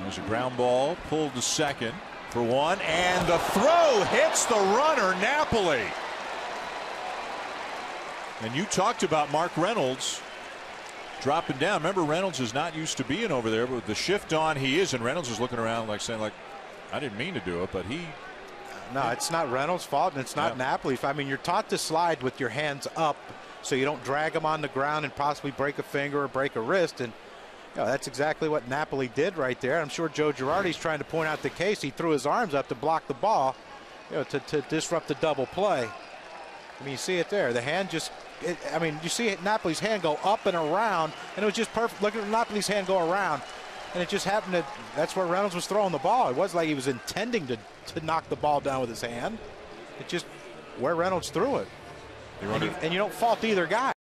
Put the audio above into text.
There's a ground ball pulled to second for one, and the throw hits the runner, Napoli. And you talked about Mark Reynolds dropping down. Remember, Reynolds is not used to being over there, but with the shift on, he is. And Reynolds is looking around like saying, like, I didn't mean to do it, but he. No, it's not Reynolds' fault, and it's not Napoli. I mean, you're taught to slide with your hands up so you don't drag them on the ground and possibly break a finger or break a wrist. And you know, that's exactly what Napoli did right there. I'm sure Joe Girardi's trying to point out the case. He threw his arms up to block the ball, you know, to disrupt the double play. I mean, you see it there. The hand just, I mean, you see it, Napoli's hand go up and around, and it was just perfect. Look at Napoli's hand go around, and it just happened to, that's where Reynolds was throwing the ball. It wasn't like he was intending to knock the ball down with his hand. It's just where Reynolds threw it. And you don't fault either guy.